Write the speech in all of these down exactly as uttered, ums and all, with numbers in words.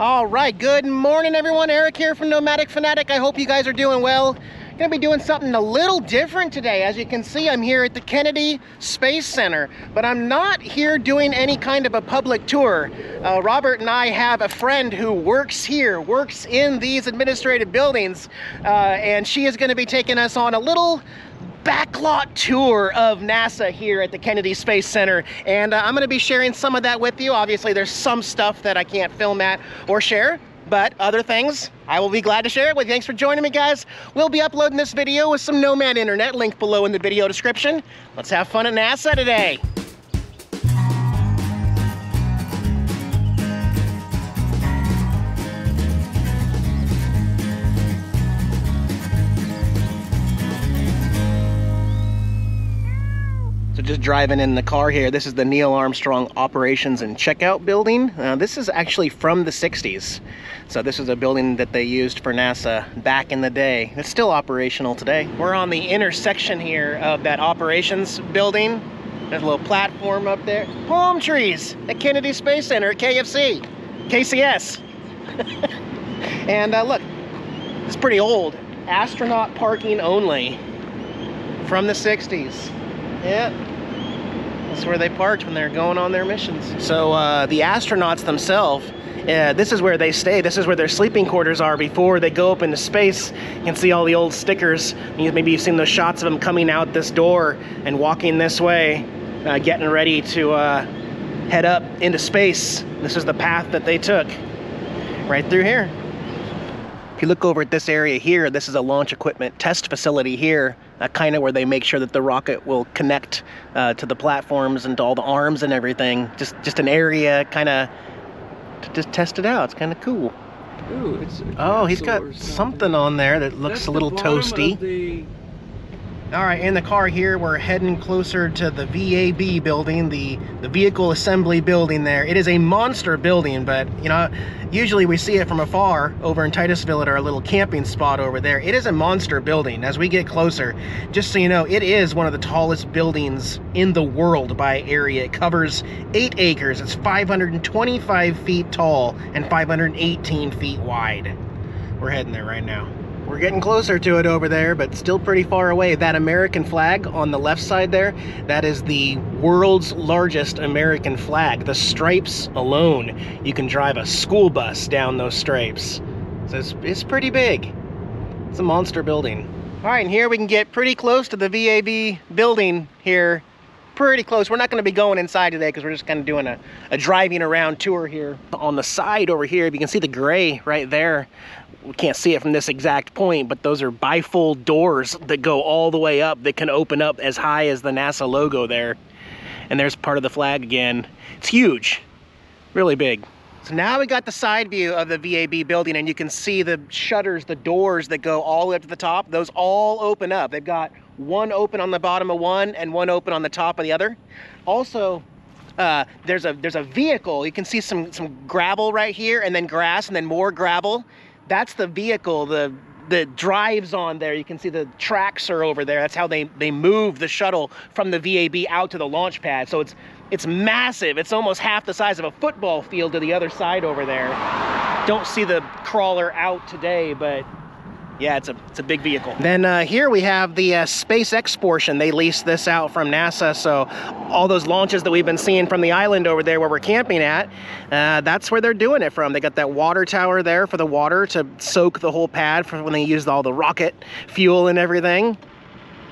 All right, good morning everyone. Eric here from Nomadic Fanatic. I hope you guys are doing well. I'm gonna be doing something a little different today. As you can see, I'm here at the Kennedy Space Center, but I'm not here doing any kind of a public tour. Uh, Robert and I have a friend who works here, works in these administrative buildings, uh, and she is gonna be taking us on a little backlot tour of NASA here at the Kennedy Space Center, and uh, I'm going to be sharing some of that with you. Obviously there's some stuff that I can't film at or share, but other things I will be glad to share it with you. Thanks for joining me, guys. We'll be uploading this video with some Nomad Internet, link below in the video description. Let's have fun at NASA today. Just driving in the car here. This is the Neil Armstrong Operations and Checkout building. Uh, this is actually from the sixties. So this is a building that they used for NASA back in the day. It's still operational today. We're on the intersection here of that operations building. There's a little platform up there. Palm trees at Kennedy Space Center at K F C. K C S. And uh, look, it's pretty old. Astronaut parking only from the sixties. Yep. That's where they parked when they're going on their missions. So uh, the astronauts themselves, uh, this is where they stay. This is where their sleeping quarters are before they go up into space. You can see all the old stickers. Maybe you've seen those shots of them coming out this door and walking this way, uh, getting ready to uh, head up into space. This is the path that they took right through here. If you look over at this area here, this is a launch equipment test facility here. Uh, kind of where they make sure that the rocket will connect uh, to the platforms and to all the arms and everything. Just just an area kind of to just test it out. It's kind of cool. Ooh, it's oh, he's got something. something on there that looks That's a little toasty. The... All right, in the car here, we're heading closer to the V A B building, the, the vehicle assembly building there. It is a monster building, but you know, usually we see it from afar over in Titusville at our little camping spot over there. It is a monster building. As we get closer, just so you know, it is one of the tallest buildings in the world by area. It covers eight acres. It's five hundred twenty-five feet tall and five hundred eighteen feet wide. We're heading there right now. We're getting closer to it over there, but still pretty far away. That American flag on the left side there, that is the world's largest American flag. The stripes alone, you can drive a school bus down those stripes. So it's, it's pretty big. It's a monster building. All right, and here we can get pretty close to the V A B building here. Pretty close. We're not going to be going inside today because we're just kind of doing a, a driving around tour here. On the side over here, if you can see the gray right there, we can't see it from this exact point, but those are bifold doors that go all the way up that can open up as high as the NASA logo there. And there's part of the flag again. It's huge, really big. So now we got the side view of the V A B building, and you can see the shutters, the doors that go all the way up to the top. Those all open up. They've got one open on the bottom of one and one open on the top of the other. Also, uh, there's a there's a vehicle. You can see some some gravel right here, and then grass, and then more gravel. That's the vehicle, the the drives on there. You can see the tracks are over there. That's how they they move the shuttle from the V A B out to the launch pad. So it's it's massive. It's almost half the size of a football field to the other side over there. Don't see the crawler out today, but yeah, it's a, it's a big vehicle. Then uh, here we have the uh, SpaceX portion. They leased this out from NASA, so all those launches that we've been seeing from the island over there where we're camping at, uh, that's where they're doing it from. They got that water tower there for the water to soak the whole pad for when they used all the rocket fuel and everything.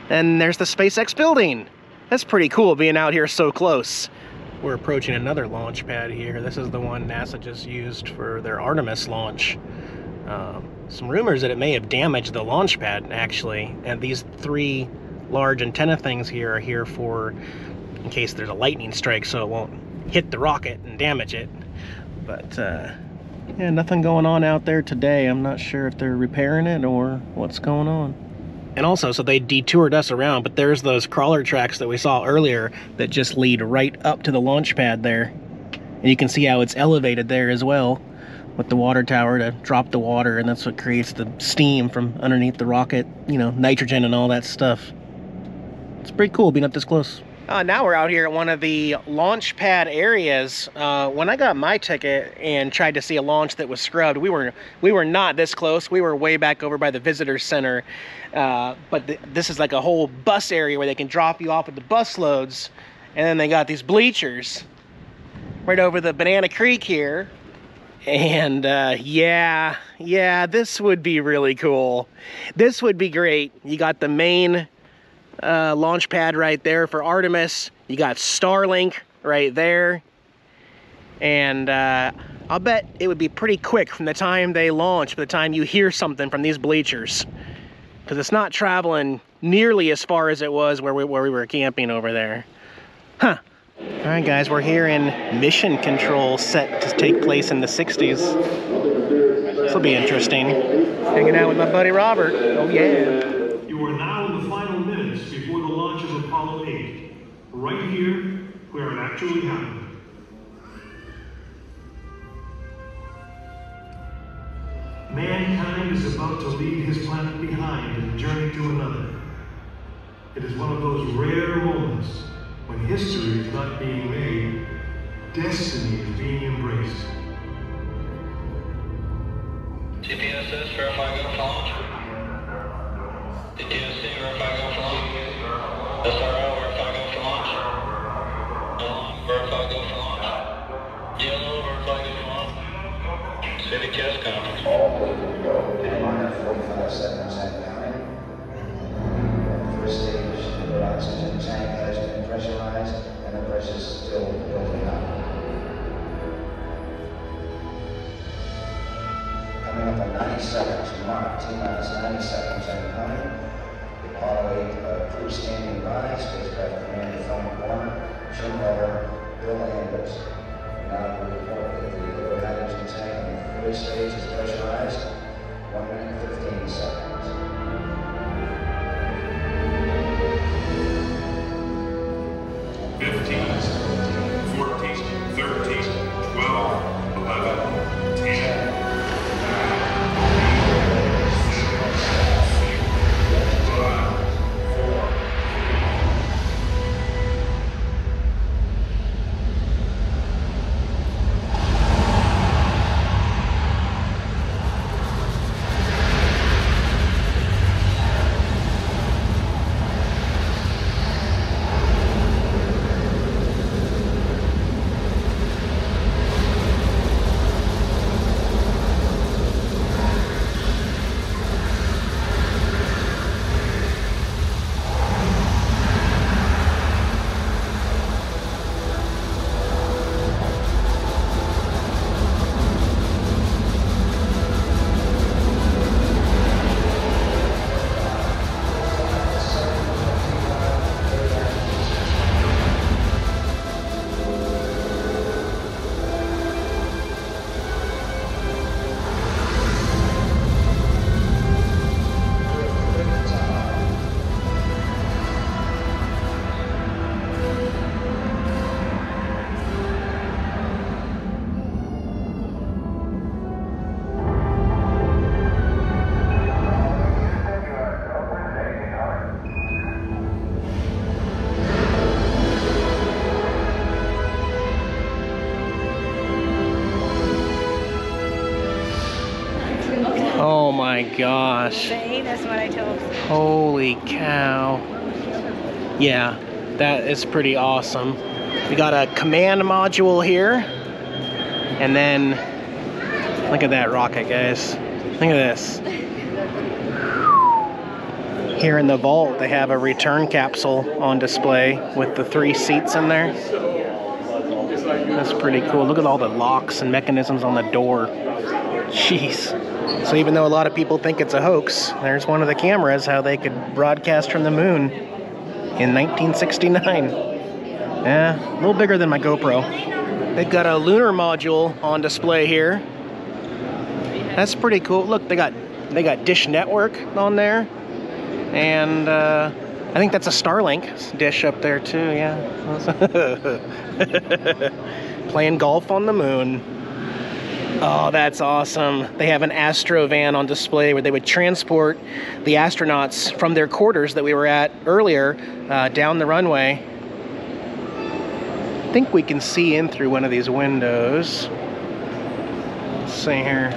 And there's the SpaceX building. That's pretty cool being out here so close. We're approaching another launch pad here. This is the one NASA just used for their Artemis launch. Um, some rumors that it may have damaged the launch pad, actually. And these three large antenna things here are here for in case there's a lightning strike, so it won't hit the rocket and damage it. But uh, yeah, nothing going on out there today. I'm not sure if they're repairing it or what's going on. And also, so they detoured us around, but there's those crawler tracks that we saw earlier that just lead right up to the launch pad there. And you can see how it's elevated there as well, with the water tower to drop the water, and that's what creates the steam from underneath the rocket, you know, nitrogen and all that stuff. It's pretty cool being up this close. Uh, now we're out here at one of the launch pad areas. Uh, when I got my ticket and tried to see a launch that was scrubbed, we were we were not this close. We were way back over by the visitor center. Uh, but th this is like a whole bus area where they can drop you off at the bus loads. And then they got these bleachers right over the Banana Creek here. And uh, yeah, yeah, this would be really cool. This would be great. You got the main Uh, launch pad right there for Artemis. You got Starlink right there, and uh, I'll bet it would be pretty quick from the time they launch to the time you hear something from these bleachers, because it's not traveling nearly as far as it was where we, where we were camping over there. Huh. Alright guys, we're here in Mission Control, set to take place in the sixties. This will be interesting. Hanging out with my buddy Robert. Oh yeah. Apollo eight, right here where it actually happened. Mankind is about to leave his planet behind and journey to another. It is one of those rare moments when history is not being made, destiny is being embraced. G P S says verify go launch. G P S say verify go launch. S R O, verify go for launch. Long, verify go for launch. Yellow, verify go for launch. City test conference. minus forty-five seconds and counting. First stage, the oxygen tank has been pressurized and the pressure is still building up. Coming up at ninety seconds to mark, T minus ninety seconds and counting. Apollo eight uh, crew standing by, spacecraft commander Frank Borman, Jim Lovell, Bill Anders. Now we report that the liquid hydrogen tank on the first stage is pressurized, one minute and fifteen seconds. fifteen, fourteen, thirteen, twelve, eleven, ten. Oh my gosh. That's what I told. Holy cow. Yeah, that is pretty awesome. We got a command module here. And then, look at that rocket, guys. Look at this. Here in the vault, they have a return capsule on display with the three seats in there. That's pretty cool. Look at all the locks and mechanisms on the door. Jeez. So even though a lot of people think it's a hoax, there's one of the cameras how they could broadcast from the moon in nineteen sixty-nine. Yeah, a little bigger than my GoPro. They've got a lunar module on display here. That's pretty cool. Look, they got they got Dish Network on there, and uh, I think that's a Starlink dish up there too. Yeah, playing golf on the moon. Oh, that's awesome. They have an astro van on display where they would transport the astronauts from their quarters that we were at earlier uh, down the runway I think we can see in through one of these windows. Let's see here.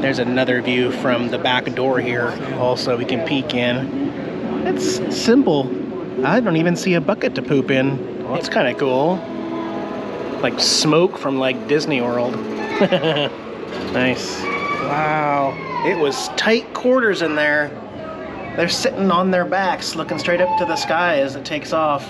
There's another view from the back door here. Also, we can peek in. It's simple. I don't even see a bucket to poop in. Well, that's kind of cool. Like smoke from like Disney World. Nice. Wow. It was tight quarters in there. They're sitting on their backs looking straight up to the sky as it takes off.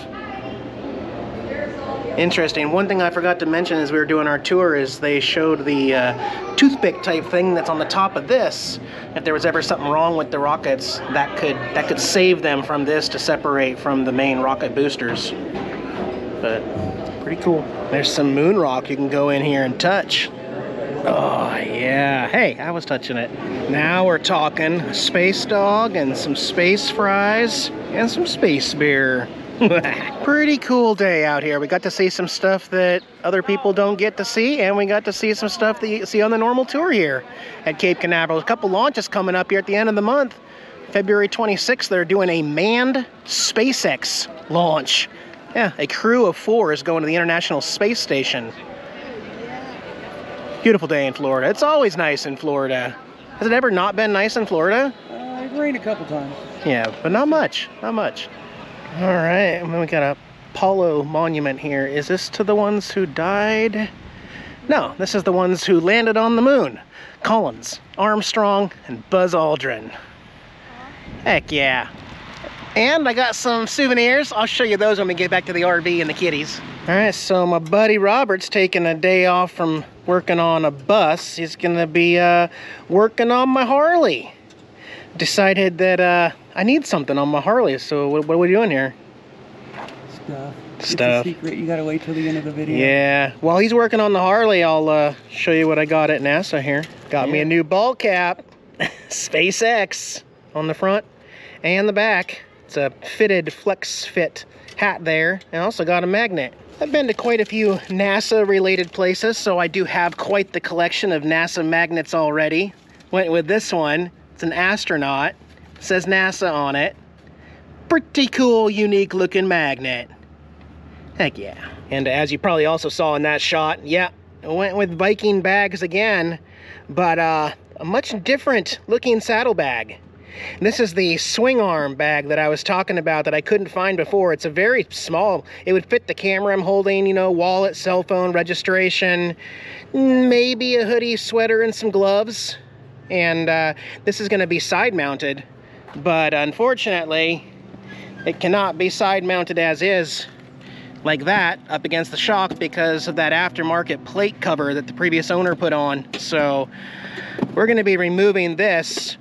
Interesting. One thing I forgot to mention as we were doing our tour is they showed the uh, toothpick type thing that's on the top of this. If there was ever something wrong with the rockets, that could that could save them from this to separate from the main rocket boosters. But pretty cool. There's some moon rock you can go in here and touch. Oh yeah. Hey, I was touching it. Now we're talking space dog and some space fries and some space beer. Pretty cool day out here. We got to see some stuff that other people don't get to see, and we got to see some stuff that you see on the normal tour here at Cape Canaveral. A couple launches coming up here at the end of the month. February twenty-sixth, they're doing a manned SpaceX launch. Yeah, a crew of four is going to the International Space Station. Beautiful day in Florida. It's always nice in Florida. Has it ever not been nice in Florida? Uh, it rained a couple times. Yeah, but not much. Not much. All right, and then we got a Apollo monument here. Is this to the ones who died? No, this is the ones who landed on the moon. Collins, Armstrong, and Buzz Aldrin. Heck yeah. And I got some souvenirs. I'll show you those when we get back to the R V and the kitties. All right, so my buddy Robert's taking a day off from working on a bus. He's gonna be uh, working on my Harley. Decided that uh, I need something on my Harley, so what, what are we doing here? Stuff. Stuff. It's a secret. You gotta wait till the end of the video. Yeah. While he's working on the Harley, I'll uh, show you what I got at NASA here. Got yeah. me a new ball cap. SpaceX on the front and the back. It's a fitted flex fit hat there. And also got a magnet. I've been to quite a few NASA-related places, so I do have quite the collection of NASA magnets already. Went with this one. It's an astronaut, it says NASA on it. Pretty cool, unique looking magnet. Heck yeah. And as you probably also saw in that shot, yeah, I went with Viking bags again, but uh, a much different looking saddle bag. This is the swing arm bag that I was talking about that I couldn't find before. It's a very small, it would fit the camera I'm holding, you know, wallet, cell phone, registration, maybe a hoodie, sweater, and some gloves. And uh, this is going to be side mounted, but unfortunately it cannot be side mounted as is like that up against the shock because of that aftermarket plate cover that the previous owner put on. So we're going to be removing this,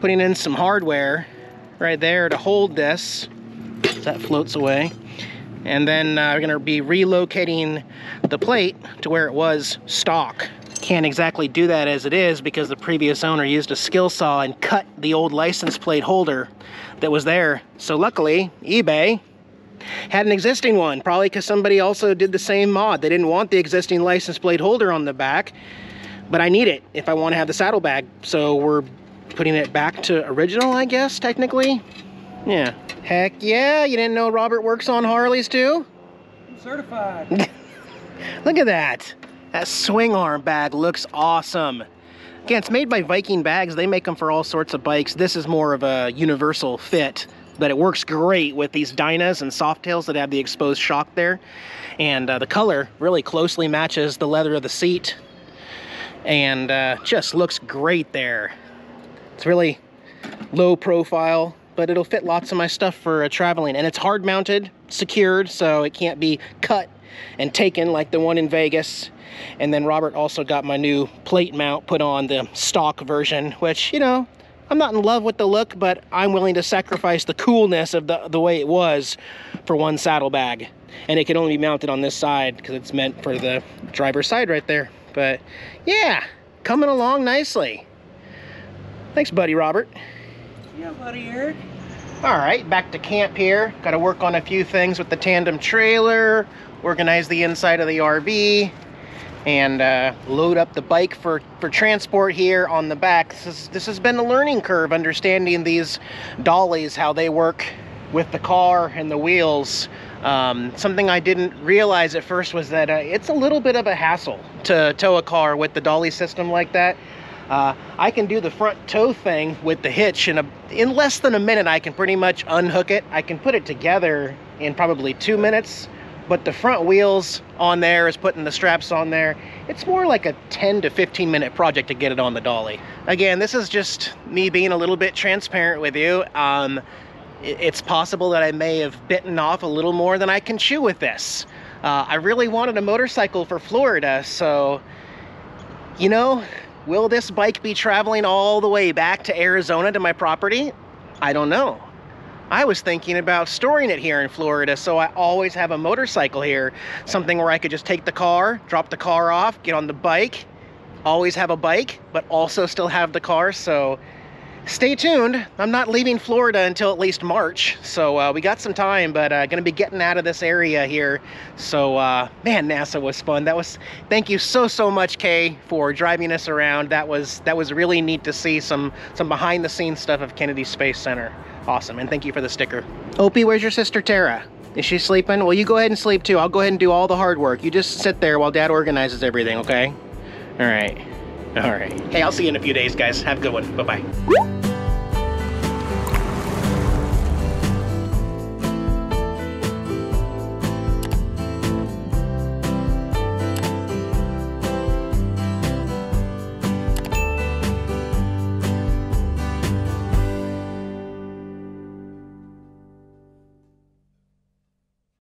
putting in some hardware right there to hold this so that floats away, and then uh, we're going to be relocating the plate to where it was stock. Can't exactly do that as it is because the previous owner used a skill saw and cut the old license plate holder that was there. So luckily, eBay had an existing one, probably because somebody also did the same mod. They didn't want the existing license plate holder on the back, but I need it if I want to have the saddlebag. So we're putting it back to original, I guess, technically. Yeah. Heck yeah, you didn't know Robert works on Harleys too? I'm certified. Look at that. That swing arm bag looks awesome. Again, it's made by Viking bags. They make them for all sorts of bikes. This is more of a universal fit, but it works great with these dynas and softtails that have the exposed shock there. And uh, the color really closely matches the leather of the seat and uh, just looks great there. It's really low profile, but it'll fit lots of my stuff for uh, traveling. And it's hard mounted, secured, so it can't be cut and taken like the one in Vegas. And then Robert also got my new plate mount put on the stock version, which, you know, I'm not in love with the look, but I'm willing to sacrifice the coolness of the, the way it was for one saddlebag. And it can only be mounted on this side because it's meant for the driver's side right there. But yeah, coming along nicely. Thanks, buddy Robert. Yeah, buddy Eric. All right, back to camp here. Got to work on a few things with the tandem trailer, organize the inside of the R V, and uh, load up the bike for, for transport here on the back. This, is, this has been a learning curve, understanding these dollies, how they work, with the car and the wheels. Um, something I didn't realize at first was that uh, it's a little bit of a hassle to tow a car with the dolly system like that. Uh, I can do the front tow thing with the hitch, and in less than a minute I can pretty much unhook it. I can put it together in probably two minutes, but the front wheels on there is putting the straps on there. It's more like a ten to fifteen minute project to get it on the dolly. Again, this is just me being a little bit transparent with you. Um, it's possible that I may have bitten off a little more than I can chew with this. Uh, I really wanted a motorcycle for Florida, so, you know, will this bike be traveling all the way back to Arizona to my property? I don't know. I was thinking about storing it here in Florida, so I always have a motorcycle here. Something where I could just take the car, drop the car off, get on the bike, always have a bike, but also still have the car, so stay tuned. I'm not leaving Florida until at least March, so uh, we got some time, but uh, gonna be getting out of this area here. So uh, man, NASA was fun. That was, thank you so so much, Kay, for driving us around. That was that was really neat to see some some behind the scenes stuff of Kennedy Space Center. Awesome, and thank you for the sticker. Opie, where's your sister Tara? Is she sleeping? Well, you go ahead and sleep too. I'll go ahead and do all the hard work. You just sit there while Dad organizes everything, okay? All right, all right. Hey, I'll see you in a few days, guys. Have a good one. Bye bye.